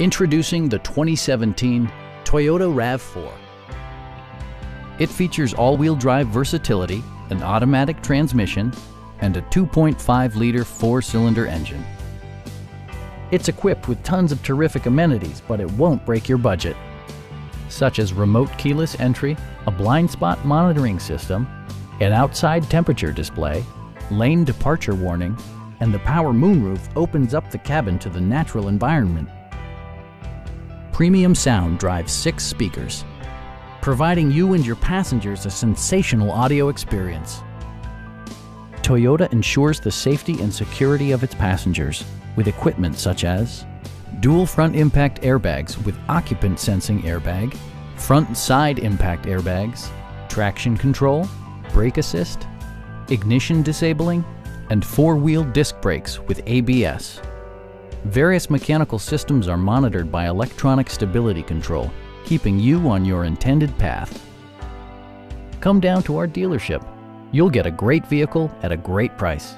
Introducing the 2017 Toyota RAV4. It features all-wheel drive versatility, an automatic transmission, and a 2.5-liter four-cylinder engine. It's equipped with tons of terrific amenities, but it won't break your budget, such as remote keyless entry, a blind spot monitoring system, an outside temperature display, lane departure warning, and the power moonroof opens up the cabin to the natural environment. Premium sound drives 6 speakers, providing you and your passengers a sensational audio experience. Toyota ensures the safety and security of its passengers with equipment such as dual front impact airbags with occupant sensing airbag, front and side impact airbags, traction control, brake assist, ignition disabling, and four-wheel disc brakes with ABS. Various mechanical systems are monitored by electronic stability control, keeping you on your intended path. Come down to our dealership. You'll get a great vehicle at a great price.